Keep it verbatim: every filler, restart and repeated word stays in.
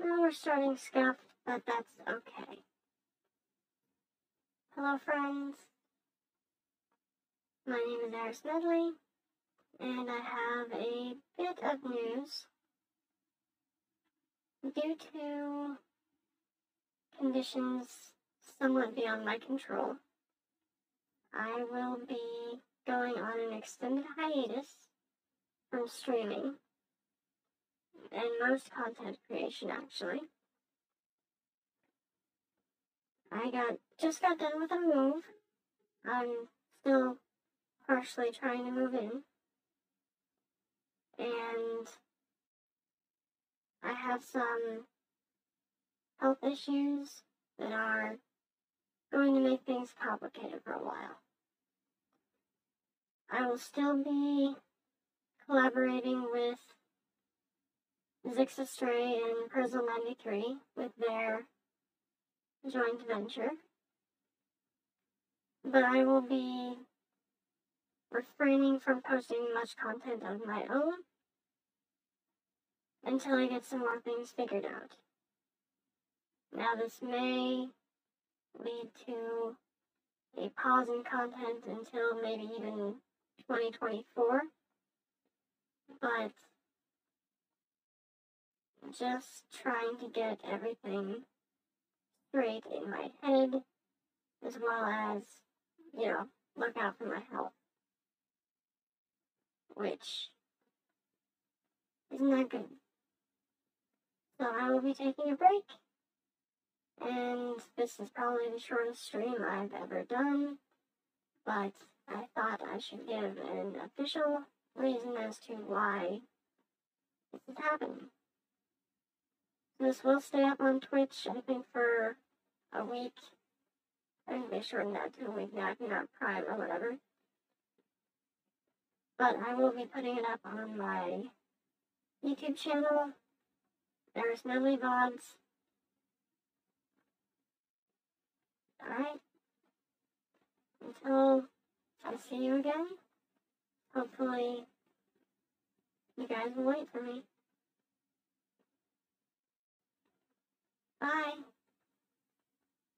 Now we're starting scuff, but that's okay. Hello friends, my name is Eris Medley, and I have a bit of news. Due to conditions somewhat beyond my control, I will be going on an extended hiatus from streaming and most content creation, actually. I got just got done with a move. I'm still partially trying to move in. And I have some health issues that are going to make things complicated for a while. I will still be collaborating with Zixastray and Prizzle ninety-three with their joint venture, but I will be refraining from posting much content of my own until I get some more things figured out. Now, this may lead to a pause in content until maybe even twenty twenty-four, but just trying to get everything straight in my head, as well as, you know, look out for my health, which isn't that good. So I will be taking a break, and this is probably the shortest stream I've ever done, but I thought I should give an official reason as to why this is happening. This will stay up on Twitch, I think, for a week. I think they shortened that to a week now, not Prime or whatever. But I will be putting it up on my YouTube channel, Eris Medley V O Ds. Alright. Until I see you again, hopefully you guys will wait for me. Bye.